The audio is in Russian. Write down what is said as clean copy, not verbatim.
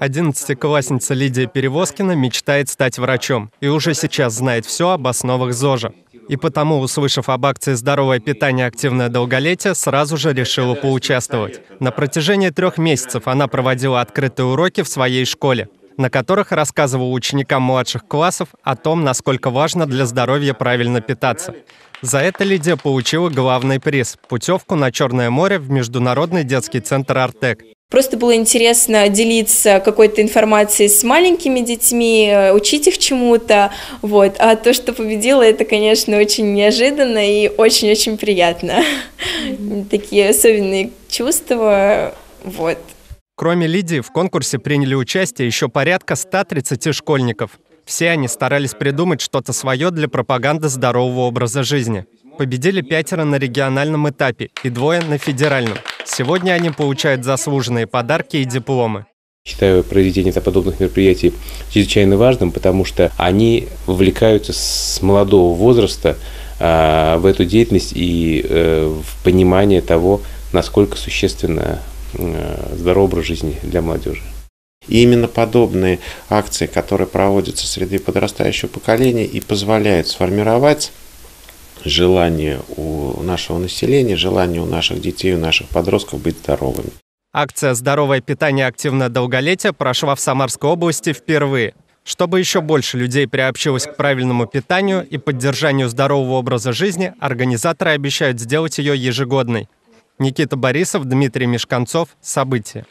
11-классница Лидия Перевозкина мечтает стать врачом и уже сейчас знает все об основах ЗОЖа. И потому, услышав об акции «Здоровое питание, активное долголетие», сразу же решила поучаствовать. На протяжении 3 месяцев она проводила открытые уроки в своей школе, на которых рассказывала ученикам младших классов о том, насколько важно для здоровья правильно питаться. За это Лидия получила главный приз – путевку на Черное море в Международный детский центр «Артек». Просто было интересно делиться какой-то информацией с маленькими детьми, учить их чему-то. А то, что победила, это, конечно, очень неожиданно и очень-очень приятно. Такие особенные чувства. Кроме Лидии, в конкурсе приняли участие еще порядка 130 школьников. Все они старались придумать что-то свое для пропаганды здорового образа жизни. Победили 5 на региональном этапе и 2 на федеральном. Сегодня они получают заслуженные подарки и дипломы. Считаю проведение подобных мероприятий чрезвычайно важным, потому что они вовлекаются с молодого возраста в эту деятельность и в понимание того, насколько существенно здоровый образ жизни для молодежи. И именно подобные акции, которые проводятся среди подрастающего поколения, и позволяют сформировать желание у нашего населения, желание у наших детей, у наших подростков быть здоровыми. Акция «Здоровое питание, активное долголетие» прошла в Самарской области впервые. Чтобы еще больше людей приобщилось к правильному питанию и поддержанию здорового образа жизни, организаторы обещают сделать ее ежегодной. Никита Борисов, Дмитрий Мешканцов. События.